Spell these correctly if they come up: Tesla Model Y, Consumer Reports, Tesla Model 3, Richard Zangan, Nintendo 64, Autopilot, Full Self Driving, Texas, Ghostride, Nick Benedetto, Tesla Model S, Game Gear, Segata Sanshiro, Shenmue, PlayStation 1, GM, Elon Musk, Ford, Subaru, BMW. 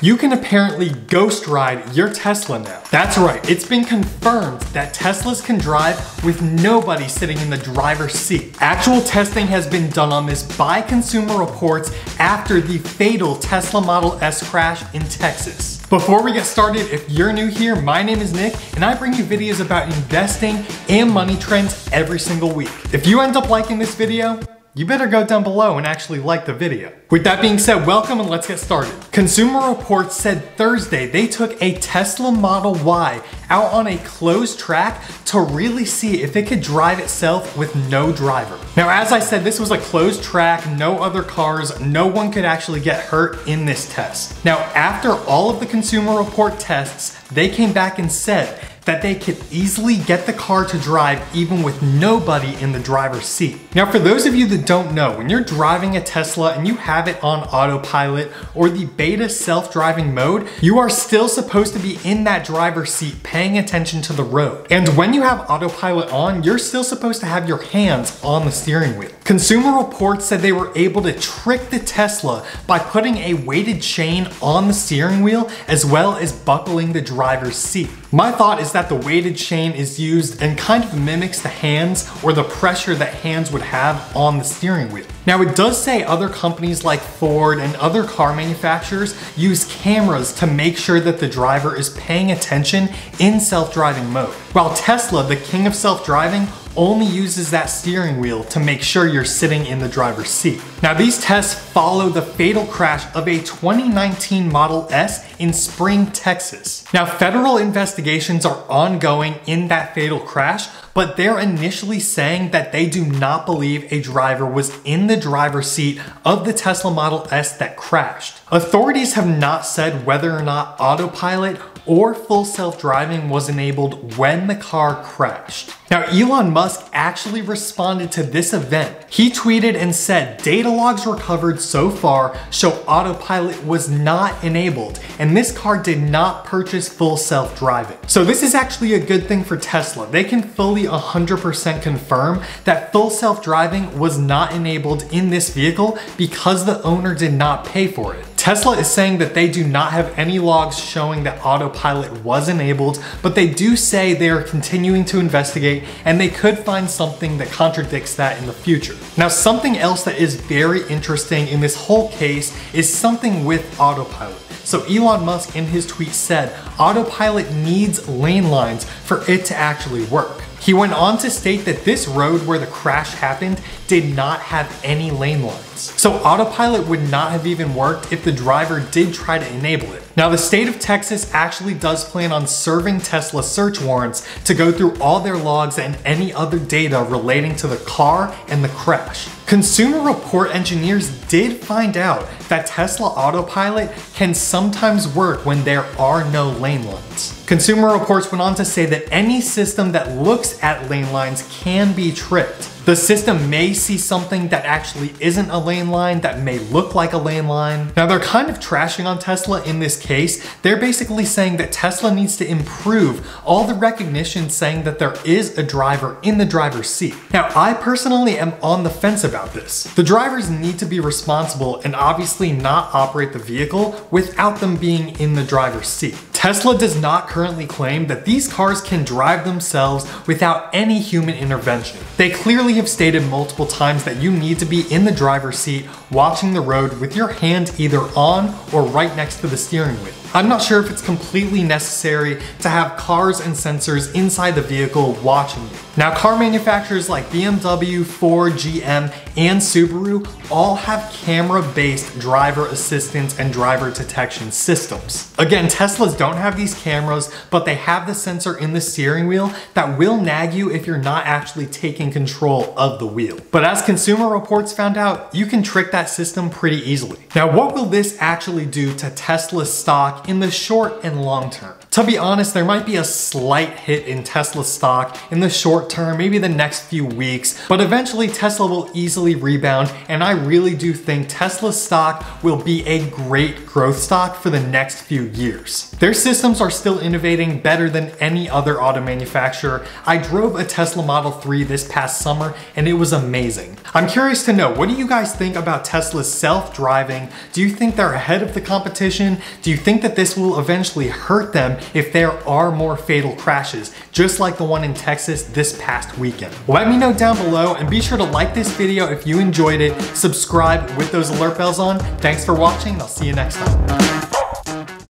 You can apparently ghost ride your Tesla now. That's right, it's been confirmed that Teslas can drive with nobody sitting in the driver's seat. Actual testing has been done on this by Consumer Reports after the fatal Tesla Model S crash in Texas. Before we get started, if you're new here, my name is Nick, and I bring you videos about investing and money trends every single week. If you end up liking this video, you better go down below and actually like the video. With that being said, welcome and let's get started. Consumer Reports said Thursday they took a Tesla Model Y out on a closed track to really see if it could drive itself with no driver. Now, as I said, this was a closed track, no other cars, no one could actually get hurt in this test. Now, after all of the Consumer Report tests, they came back and said that they could easily get the car to drive even with nobody in the driver's seat. Now, for those of you that don't know, when you're driving a Tesla and you have it on autopilot or the beta self-driving mode, you are still supposed to be in that driver's seat paying attention to the road. And when you have autopilot on, you're still supposed to have your hands on the steering wheel. Consumer Reports said they were able to trick the Tesla by putting a weighted chain on the steering wheel as well as buckling the driver's seat. My thought is that the weighted chain is used and kind of mimics the hands or the pressure that hands would have on the steering wheel. Now, it does say other companies like Ford and other car manufacturers use cameras to make sure that the driver is paying attention in self-driving mode, while Tesla, the king of self-driving, only uses that steering wheel to make sure you're sitting in the driver's seat. Now, these tests follow the fatal crash of a 2019 Model S in Spring, Texas. Now, federal investigations are ongoing in that fatal crash, but they're initially saying that they do not believe a driver was in the driver's seat of the Tesla Model S that crashed. Authorities have not said whether or not autopilot or full self-driving was enabled when the car crashed. Now, Elon Musk actually responded to this event. He tweeted and said, "Data logs recovered so far show autopilot was not enabled, and this car did not purchase full self-driving." So this is actually a good thing for Tesla. They can fully 100% confirm that full self-driving was not enabled in this vehicle because the owner did not pay for it. Tesla is saying that they do not have any logs showing that autopilot was enabled, but they do say they are continuing to investigate and they could find something that contradicts that in the future. Now, something else that is very interesting in this whole case is something with autopilot. So Elon Musk in his tweet said, "Autopilot needs lane lines for it to actually work." He went on to state that this road where the crash happened did not have any lane lines. So autopilot would not have even worked if the driver did try to enable it. Now, the state of Texas actually does plan on serving Tesla search warrants to go through all their logs and any other data relating to the car and the crash. Consumer Report engineers did find out that Tesla autopilot can sometimes work when there are no lane lines. Consumer Reports went on to say that any system that looks at lane lines can be tricked. The system may see something that actually isn't a lane line, that may look like a lane line. Now, they're kind of trashing on Tesla in this case. They're basically saying that Tesla needs to improve all the recognition saying that there is a driver in the driver's seat. Now, I personally am on the fence about this. The drivers need to be responsible and obviously not operate the vehicle without them being in the driver's seat. Tesla does not currently claim that these cars can drive themselves without any human intervention. They clearly have stated multiple times that you need to be in the driver's seat watching the road with your hand either on or right next to the steering wheel. I'm not sure if it's completely necessary to have cars and sensors inside the vehicle watching you. Now, car manufacturers like BMW, Ford, GM, and Subaru all have camera-based driver assistance and driver detection systems. Again, Teslas don't have these cameras, but they have the sensor in the steering wheel that will nag you if you're not actually taking control of the wheel. But as Consumer Reports found out, you can trick that system pretty easily. Now, what will this actually do to Tesla's stock in the short and long term? To be honest, there might be a slight hit in Tesla stock in the short term, maybe the next few weeks, but eventually Tesla will easily rebound, and I really do think Tesla stock will be a great growth stock for the next few years. Their systems are still innovating better than any other auto manufacturer. I drove a Tesla Model 3 this past summer and it was amazing. I'm curious to know, what do you guys think about Tesla's self-driving? Do you think they're ahead of the competition? Do you think that this will eventually hurt them if there are more fatal crashes, just like the one in Texas this past weekend? Let me know down below and be sure to like this video if you enjoyed it, subscribe with those alert bells on. Thanks for watching, I'll see you next time.